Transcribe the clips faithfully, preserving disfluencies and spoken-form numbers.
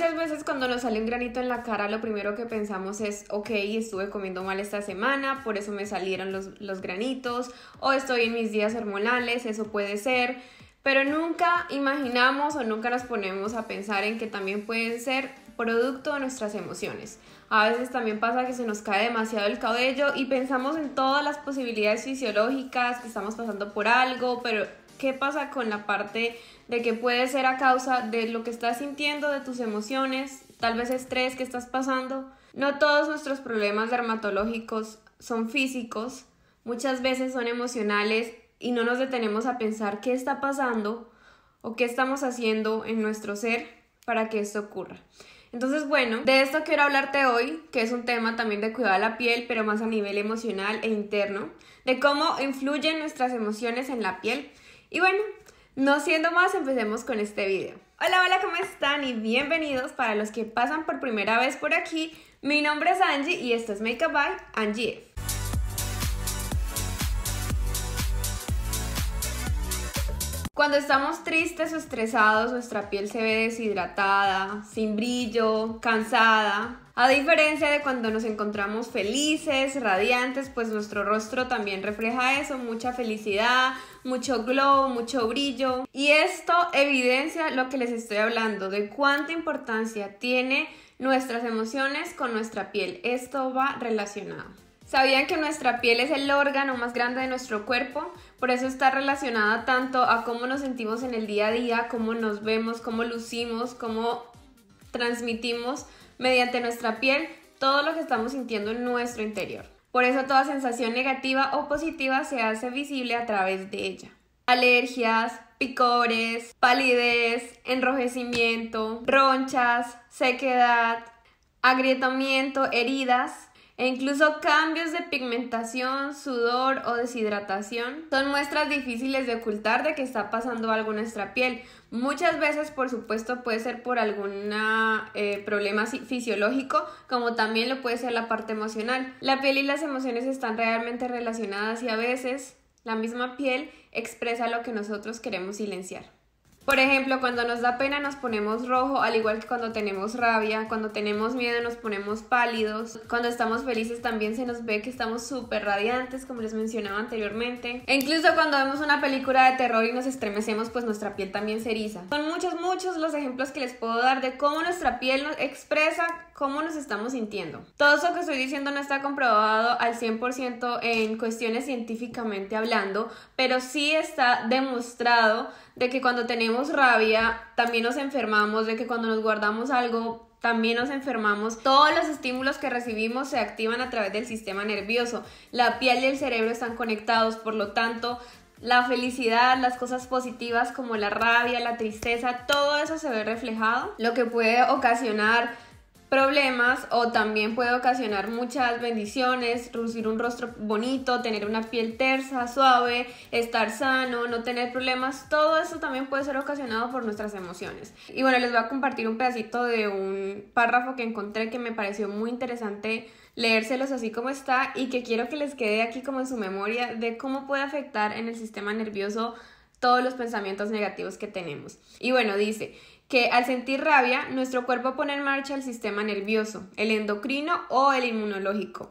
Muchas veces cuando nos sale un granito en la cara, lo primero que pensamos es, ok, estuve comiendo mal esta semana, por eso me salieron los, los granitos, o estoy en mis días hormonales, eso puede ser. Pero nunca imaginamos o nunca nos ponemos a pensar en que también pueden ser producto de nuestras emociones. A veces también pasa que se nos cae demasiado el cabello y pensamos en todas las posibilidades fisiológicas, que estamos pasando por algo, pero ¿qué pasa con la parte de que puede ser a causa de lo que estás sintiendo, de tus emociones, tal vez estrés que estás pasando? No todos nuestros problemas dermatológicos son físicos, muchas veces son emocionales y no nos detenemos a pensar qué está pasando o qué estamos haciendo en nuestro ser para que esto ocurra. Entonces, bueno, de esto quiero hablarte hoy, que es un tema también de cuidado de la piel, pero más a nivel emocional e interno, de cómo influyen nuestras emociones en la piel. Y bueno, no siendo más, empecemos con este video. Hola, hola, ¿cómo están? Y bienvenidos para los que pasan por primera vez por aquí. Mi nombre es Angie y esto es Make Up by Angie. Cuando estamos tristes o estresados, nuestra piel se ve deshidratada, sin brillo, cansada. A diferencia de cuando nos encontramos felices, radiantes, pues nuestro rostro también refleja eso, mucha felicidad, mucho glow, mucho brillo. Y esto evidencia lo que les estoy hablando, de cuánta importancia tiene nuestras emociones con nuestra piel. Esto va relacionado. ¿Sabían que nuestra piel es el órgano más grande de nuestro cuerpo? Por eso está relacionada tanto a cómo nos sentimos en el día a día, cómo nos vemos, cómo lucimos, cómo transmitimos mediante nuestra piel todo lo que estamos sintiendo en nuestro interior. Por eso toda sensación negativa o positiva se hace visible a través de ella. Alergias, picores, palidez, enrojecimiento, ronchas, sequedad, agrietamiento, heridas, e incluso cambios de pigmentación, sudor o deshidratación son muestras difíciles de ocultar de que está pasando algo en nuestra piel. Muchas veces, por supuesto, puede ser por algún eh, problema fisiológico, como también lo puede ser la parte emocional. La piel y las emociones están realmente relacionadas y a veces la misma piel expresa lo que nosotros queremos silenciar. Por ejemplo, cuando nos da pena nos ponemos rojo, al igual que cuando tenemos rabia, cuando tenemos miedo nos ponemos pálidos, cuando estamos felices también se nos ve que estamos súper radiantes, como les mencionaba anteriormente. E incluso cuando vemos una película de terror y nos estremecemos, pues nuestra piel también se eriza. Son muchos, muchos los ejemplos que les puedo dar de cómo nuestra piel nos expresa cómo nos estamos sintiendo. Todo eso que estoy diciendo no está comprobado al cien por ciento en cuestiones científicamente hablando, pero sí está demostrado de que cuando tenemos rabia, también nos enfermamos, de que cuando nos guardamos algo también nos enfermamos. Todos los estímulos que recibimos se activan a través del sistema nervioso. La piel y el cerebro están conectados, por lo tanto, la felicidad, las cosas positivas como la rabia, la tristeza, todo eso se ve reflejado, lo que puede ocasionar problemas o también puede ocasionar muchas bendiciones, lucir un rostro bonito, tener una piel tersa, suave, estar sano, no tener problemas. Todo eso también puede ser ocasionado por nuestras emociones. Y bueno, les voy a compartir un pedacito de un párrafo que encontré que me pareció muy interesante leérselos así como está y que quiero que les quede aquí como en su memoria de cómo puede afectar en el sistema nervioso todos los pensamientos negativos que tenemos. Y bueno, dice que al sentir rabia, nuestro cuerpo pone en marcha el sistema nervioso, el endocrino o el inmunológico,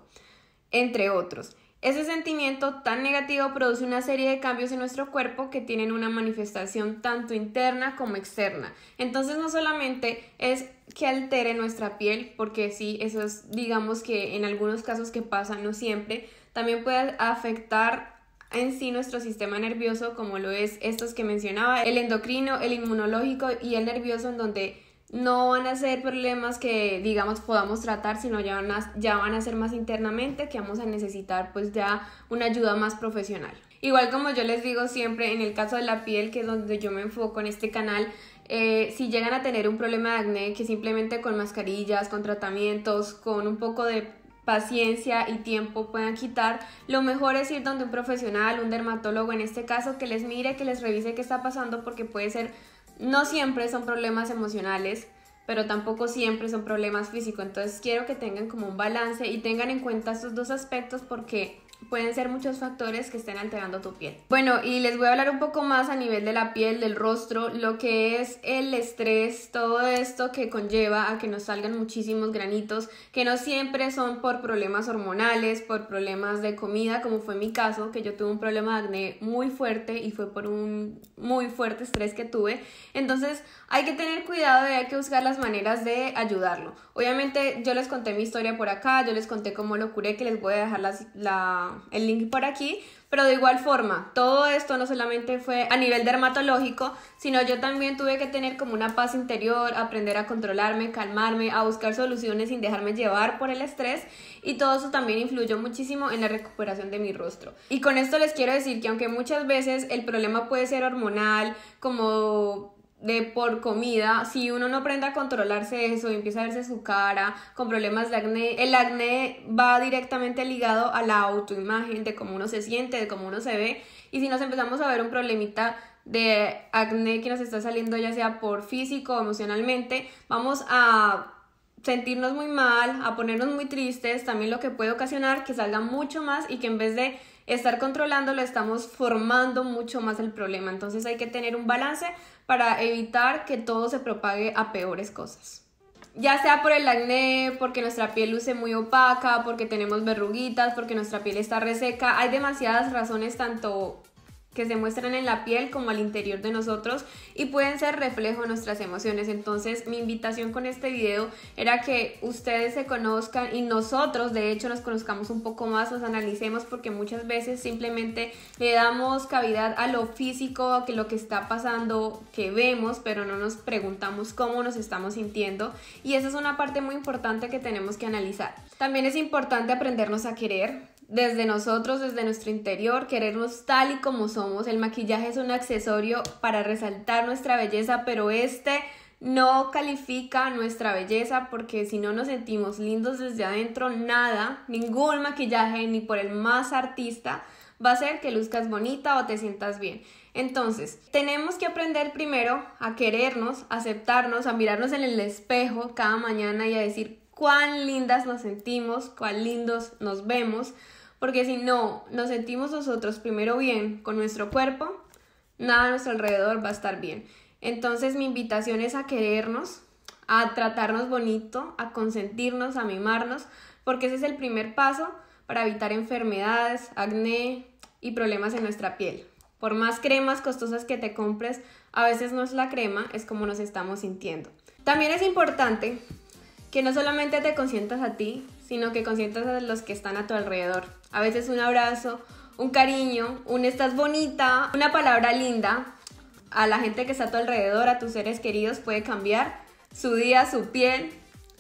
entre otros. Ese sentimiento tan negativo produce una serie de cambios en nuestro cuerpo que tienen una manifestación tanto interna como externa. Entonces no solamente es que altere nuestra piel, porque sí, eso es, digamos que en algunos casos que pasa, no siempre, también puede afectar en sí nuestro sistema nervioso, como lo es estos que mencionaba, el endocrino, el inmunológico y el nervioso, en donde no van a ser problemas que digamos podamos tratar, sino ya van a, ya van a ser más internamente, que vamos a necesitar pues ya una ayuda más profesional. Igual como yo les digo siempre, en el caso de la piel, que es donde yo me enfoco en este canal, eh, si llegan a tener un problema de acné, que simplemente con mascarillas, con tratamientos, con un poco de paciencia y tiempo puedan quitar, lo mejor es ir donde un profesional, un dermatólogo en este caso, que les mire, que les revise qué está pasando, porque puede ser, no siempre son problemas emocionales, pero tampoco siempre son problemas físicos. Entonces quiero que tengan como un balance y tengan en cuenta estos dos aspectos, porque pueden ser muchos factores que estén alterando tu piel. Bueno, y les voy a hablar un poco más a nivel de la piel, del rostro, lo que es el estrés, todo esto que conlleva a que nos salgan muchísimos granitos, que no siempre son por problemas hormonales, por problemas de comida, como fue mi caso, que yo tuve un problema de acné muy fuerte y fue por un muy fuerte estrés que tuve. Entonces hay que tener cuidado y hay que buscar las maneras de ayudarlo. Obviamente yo les conté mi historia por acá, yo les conté cómo lo curé, que les voy a dejar las, la... el link por aquí, pero de igual forma todo esto no solamente fue a nivel dermatológico, sino yo también tuve que tener como una paz interior, aprender a controlarme, calmarme, a buscar soluciones sin dejarme llevar por el estrés, y todo eso también influyó muchísimo en la recuperación de mi rostro. Y con esto les quiero decir que aunque muchas veces el problema puede ser hormonal, como de por comida, si uno no aprende a controlarse eso y empieza a verse su cara con problemas de acné, el acné va directamente ligado a la autoimagen, de cómo uno se siente, de cómo uno se ve. Y si nos empezamos a ver un problemita de acné que nos está saliendo, ya sea por físico o emocionalmente, vamos a sentirnos muy mal, a ponernos muy tristes, también lo que puede ocasionar que salga mucho más y que en vez de estar controlándolo estamos formando mucho más el problema. Entonces hay que tener un balance para evitar que todo se propague a peores cosas. Ya sea por el acné, porque nuestra piel luce muy opaca, porque tenemos verruguitas, porque nuestra piel está reseca, hay demasiadas razones tanto que se muestran en la piel como al interior de nosotros y pueden ser reflejo de nuestras emociones. Entonces mi invitación con este video era que ustedes se conozcan y nosotros de hecho nos conozcamos un poco más, nos analicemos, porque muchas veces simplemente le damos cavidad a lo físico, a lo que está pasando, que vemos, pero no nos preguntamos cómo nos estamos sintiendo, y esa es una parte muy importante que tenemos que analizar. También es importante aprendernos a querer desde nosotros, desde nuestro interior, querernos tal y como somos. El maquillaje es un accesorio para resaltar nuestra belleza, pero este no califica nuestra belleza, porque si no nos sentimos lindos desde adentro, nada, ningún maquillaje, ni por el más artista, va a hacer que luzcas bonita o te sientas bien. Entonces, tenemos que aprender primero a querernos, a aceptarnos, a mirarnos en el espejo cada mañana y a decir cuán lindas nos sentimos, cuán lindos nos vemos, porque si no nos sentimos nosotros primero bien con nuestro cuerpo, nada a nuestro alrededor va a estar bien. Entonces mi invitación es a querernos, a tratarnos bonito, a consentirnos, a mimarnos, porque ese es el primer paso para evitar enfermedades, acné y problemas en nuestra piel. Por más cremas costosas que te compres, a veces no es la crema, es como nos estamos sintiendo. También es importante que no solamente te consientas a ti, sino que consientas a los que están a tu alrededor. A veces un abrazo, un cariño, un estás bonita, una palabra linda a la gente que está a tu alrededor, a tus seres queridos, puede cambiar su día, su piel,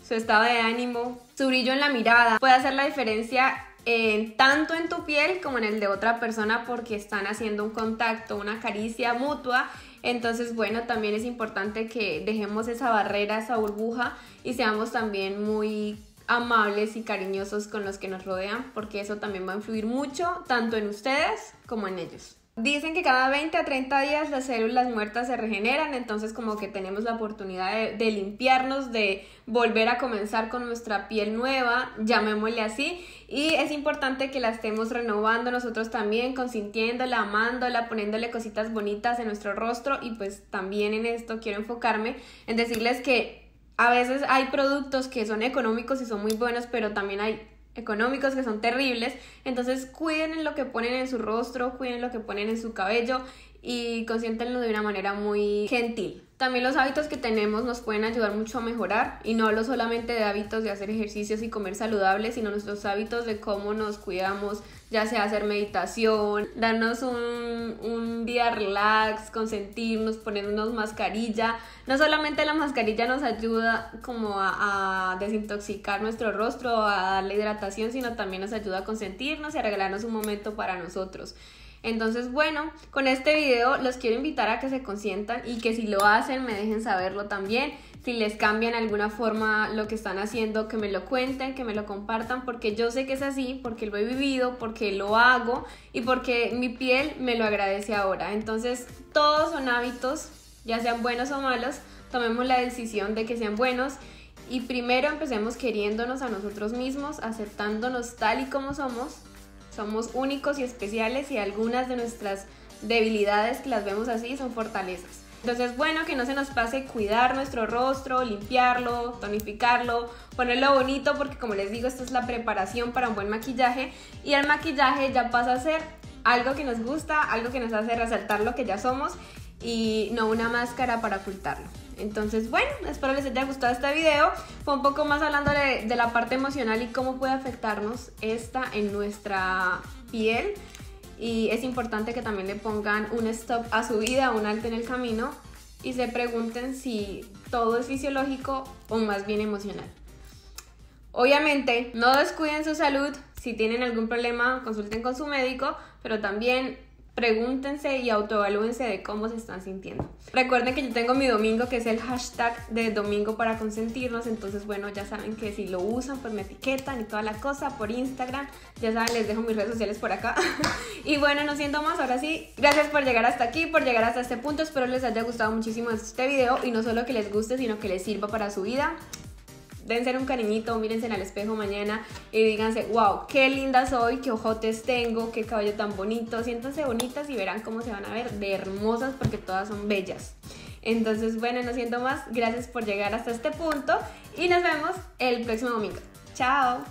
su estado de ánimo, su brillo en la mirada. Puede hacer la diferencia en, tanto en tu piel como en el de otra persona, porque están haciendo un contacto, una caricia mutua. Entonces, bueno, también es importante que dejemos esa barrera, esa burbuja, y seamos también muy amables y cariñosos con los que nos rodean, porque eso también va a influir mucho tanto en ustedes como en ellos. Dicen que cada veinte a treinta días las células muertas se regeneran, entonces como que tenemos la oportunidad de, de limpiarnos, de volver a comenzar con nuestra piel nueva, llamémosle así, y es importante que la estemos renovando nosotros también, consintiéndola, amándola, poniéndole cositas bonitas en nuestro rostro. Y pues también en esto quiero enfocarme en decirles que a veces hay productos que son económicos y son muy buenos, pero también hay económicos que son terribles. Entonces cuiden en lo que ponen en su rostro, cuiden lo que ponen en su cabello y consiéntenlo de una manera muy gentil. También los hábitos que tenemos nos pueden ayudar mucho a mejorar, y no hablo solamente de hábitos de hacer ejercicios y comer saludable, sino nuestros hábitos de cómo nos cuidamos, ya sea hacer meditación, darnos un, un día relax, consentirnos, ponernos mascarilla. No solamente la mascarilla nos ayuda como a, a desintoxicar nuestro rostro, a darle hidratación, sino también nos ayuda a consentirnos y a regalarnos un momento para nosotros. Entonces, bueno, con este video los quiero invitar a que se consientan y que si lo hacen me dejen saberlo también. Si les cambian de alguna forma lo que están haciendo, que me lo cuenten, que me lo compartan, porque yo sé que es así, porque lo he vivido, porque lo hago y porque mi piel me lo agradece ahora. Entonces, todos son hábitos, ya sean buenos o malos, tomemos la decisión de que sean buenos. Y primero empecemos queriéndonos a nosotros mismos, aceptándonos tal y como somos, Somos únicos y especiales, y algunas de nuestras debilidades que las vemos así son fortalezas. Entonces, bueno, que no se nos pase cuidar nuestro rostro, limpiarlo, tonificarlo, ponerlo bonito, porque como les digo, esta es la preparación para un buen maquillaje, y el maquillaje ya pasa a ser algo que nos gusta, algo que nos hace resaltar lo que ya somos y no una máscara para ocultarlo. Entonces, bueno, espero les haya gustado este video. Fue un poco más hablando de, de la parte emocional y cómo puede afectarnos esta en nuestra piel. Y es importante que también le pongan un stop a su vida, un alto en el camino, y se pregunten si todo es fisiológico o más bien emocional. Obviamente, no descuiden su salud. Si tienen algún problema, consulten con su médico, pero también pregúntense y autoevalúense de cómo se están sintiendo. Recuerden que yo tengo mi domingo, que es el hashtag de domingo para consentirnos. Entonces, bueno, ya saben que si lo usan, pues me etiquetan y toda la cosa por Instagram. Ya saben, les dejo mis redes sociales por acá. Y bueno, no siento más, ahora sí. Gracias por llegar hasta aquí, por llegar hasta este punto. Espero les haya gustado muchísimo este video, y no solo que les guste, sino que les sirva para su vida. Dense un cariñito, mírense al espejo mañana y díganse, wow, qué linda soy, qué ojotes tengo, qué cabello tan bonito. Siéntanse bonitas y verán cómo se van a ver de hermosas, porque todas son bellas. Entonces, bueno, no siento más. Gracias por llegar hasta este punto y nos vemos el próximo domingo. ¡Chao!